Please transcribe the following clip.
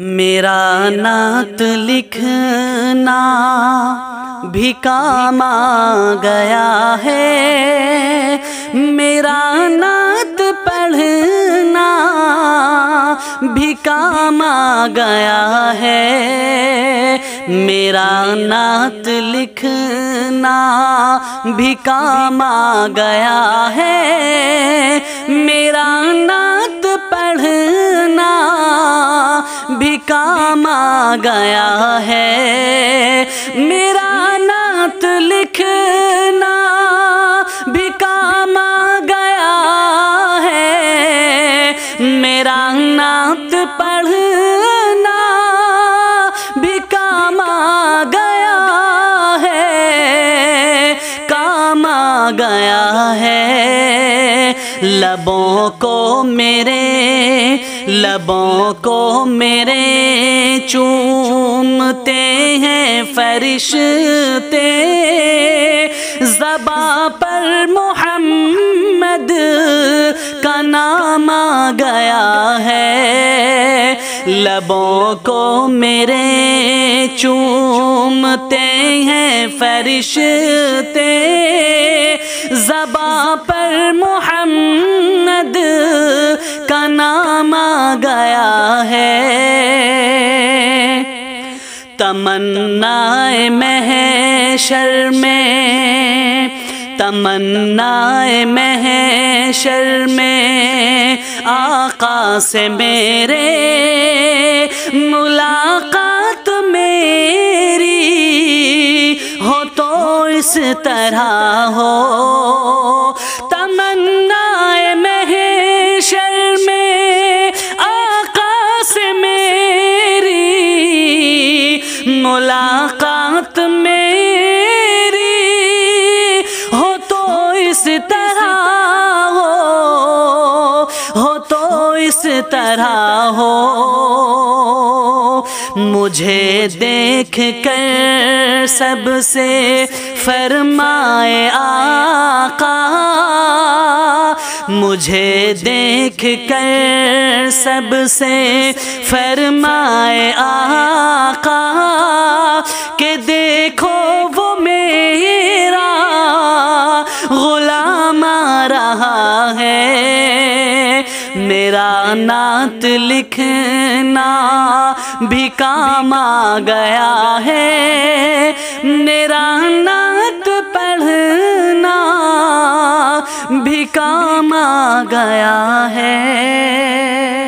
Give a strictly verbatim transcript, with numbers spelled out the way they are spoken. मेरा नात लिखना भी काम आ गया है, मेरा नात पढ़ना भी काम आ गया है, मेरा नात लिखना भी काम आ गया है, मेरा नात पढ़ना भी काम आ गया है, मेरा नात लिखना भी काम आ गया है, मेरा नात पढ़ना भी काम आ गया है, काम आ गया है। लबों को मेरे, लबों को मेरे चूमते हैं फरिश्ते, ज़बां पर मोहम्मद का नाम आ गया है। लबों को मेरे चूमते हैं फरिश्ते, ज़बां पर मोहम्मद का नाम आ गया है। तमन्नाए महशर में, तमन्नाए महशर में आका से मेरे मुलाकात मेरी हो तो इस तरह हो। तमन्नाए महशर में आका से मेरी मुलाकात मेरी हो तो इस तरह हो, हो तो इस तरह हो। मुझे देख कर सबसे फरमाए आका, मुझे देख कर सबसे फरमाए आका के देखो वो मेरा गुलाम आ रहा है। मेरा नात लिखना भी काम आ गया है, मेरा नात पढ़ना भी काम आ गया है।